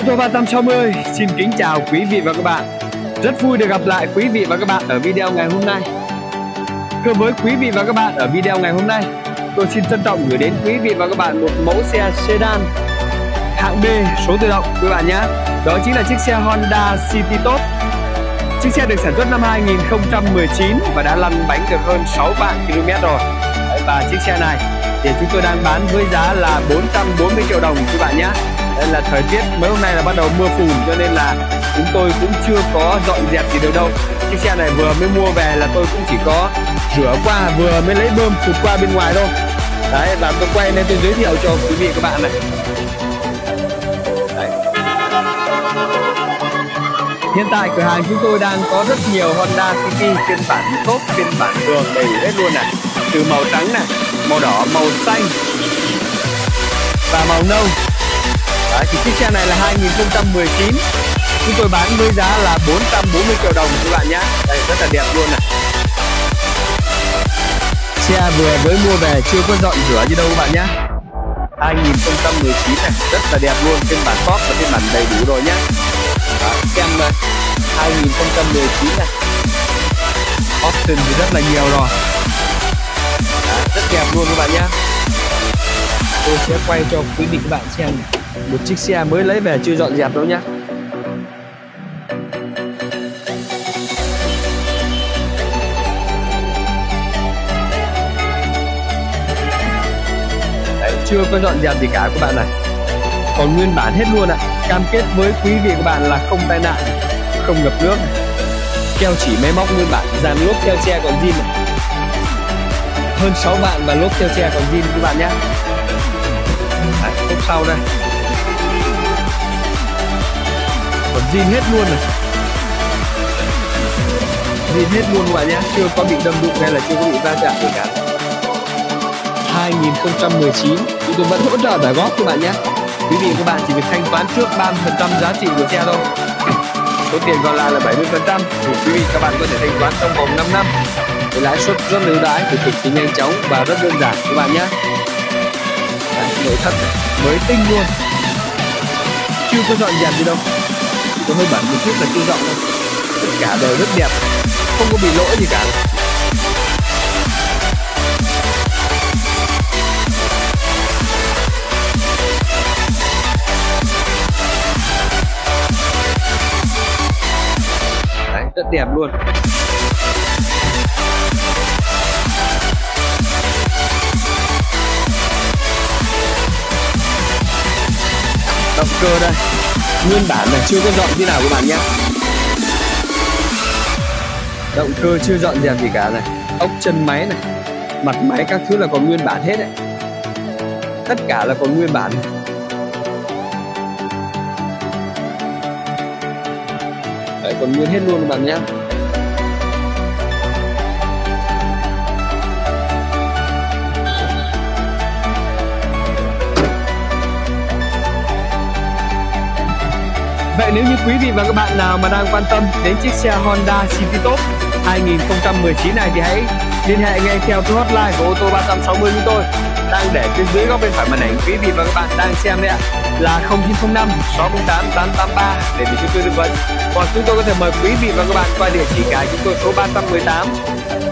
Ô tô 360 xin kính chào quý vị và các bạn. Rất vui được gặp lại quý vị và các bạn ở video ngày hôm nay. Thưa với quý vị và các bạn, ở video ngày hôm nay tôi xin trân trọng gửi đến quý vị và các bạn một mẫu xe sedan hạng B số tự động quý bạn nhé. Đó chính là chiếc xe Honda City Top. Chiếc xe được sản xuất năm 2019 và đã lăn bánh được hơn 6 vạn km rồi. Và chiếc xe này thì chúng tôi đang bán với giá là 440 triệu đồng quý bạn nhé. Đây là thời tiết mấy hôm nay là bắt đầu mưa phùn cho nên là chúng tôi cũng chưa có dọn dẹp gì được đâu. Chiếc xe này vừa mới mua về là tôi cũng chỉ có rửa qua, vừa mới lấy bơm phụt qua bên ngoài thôi. Đấy, và tôi quay lên tôi giới thiệu cho quý vị các bạn này. Đấy. Hiện tại cửa hàng chúng tôi đang có rất nhiều Honda City phiên bản top, phiên bản đường đầy đủ hết luôn này. Từ màu trắng này, màu đỏ, màu xanh và màu nâu. Đấy, thì chiếc xe này là 2019. Chúng tôi bán với giá là 440 triệu đồng các bạn nhé. Đây, rất là đẹp luôn này. Xe vừa mới mua về chưa có dọn rửa gì đâu các bạn nhé. 2019 này, rất là đẹp luôn, phiên bản top và phiên bản đầy đủ rồi nhé. Xem 2019 này, option thì rất là nhiều rồi. Đấy, rất đẹp luôn các bạn nhé. Tôi sẽ quay cho quý vị các bạn xem một chiếc xe mới lấy về chưa dọn dẹp đâu nhé. Chưa có dọn dẹp gì cả các bạn này, còn nguyên bản hết luôn ạ. Cam kết với quý vị các bạn là không tai nạn, không ngập nước, keo chỉ máy móc nguyên bản, dàn lốp keo tre còn zin này. Hơn 6 vạn và lốp keo tre còn zin các bạn nhé. Lốp sau đây còn zin hết luôn này, zin hết luôn các bạn nhé, chưa có bị đâm đụng hay là chưa có bị va chạm gì cả. 2019 chúng tôi vẫn hỗ trợ trả góp các bạn nhé. Quý vị các bạn chỉ việc thanh toán trước 30% giá trị của xe thôi. Số tiền còn lại là 70% thì quý vị các bạn có thể thanh toán trong vòng 5 năm với lãi suất rất ưu đãi, thủ tục thì nhanh chóng và rất đơn giản các bạn nhé. Nội thất mới tinh luôn, chưa có dọn dẹp gì đâu, chỉ có hơi bẩn một chút là chưa dọn đâu. Tất cả đều rất đẹp, không có bị lỗi gì cả. Rất đẹp luôn. Động cơ đây, nguyên bản này, chưa có dọn thế nào các bạn nhé. Động cơ chưa dọn dẹp gì cả này, ốc chân máy này, mặt máy các thứ là còn nguyên bản hết đấy. Tất cả là còn nguyên bản này. Đấy, còn nguyên hết luôn các bạn nhé. Vậy nếu như quý vị và các bạn nào mà đang quan tâm đến chiếc xe Honda City Top 2019 này thì hãy liên hệ ngay theo số hotline của Ô tô 360 chúng tôi đang để phía dưới góc bên phải màn ảnh quý vị và các bạn đang xem đấy ạ, là 0905 608 883 để được chúng tôi tư vấn. Còn chúng tôi có thể mời quý vị và các bạn qua địa chỉ cái chúng tôi số 318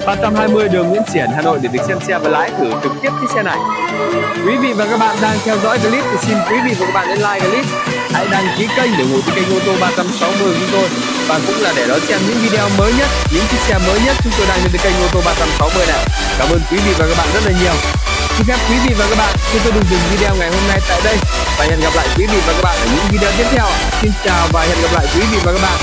320 đường Nguyễn Xiển, Hà Nội để được xem xe và lái thử trực tiếp chiếc xe này. Quý vị và các bạn đang theo dõi clip thì xin quý vị và các bạn hãy like clip, hãy đăng ký kênh để ủng hộ kênh Ô tô 360 của chúng tôi, và cũng là để đón xem những video mới nhất, những chiếc xe mới nhất chúng tôi đang trên kênh Ô tô 360 này. Cảm ơn quý vị và các bạn rất là nhiều. Xin phép quý vị và các bạn, chúng tôi dừng video ngày hôm nay tại đây và hẹn gặp lại quý vị và các bạn ở những video tiếp theo. Xin chào và hẹn gặp lại quý vị và các bạn.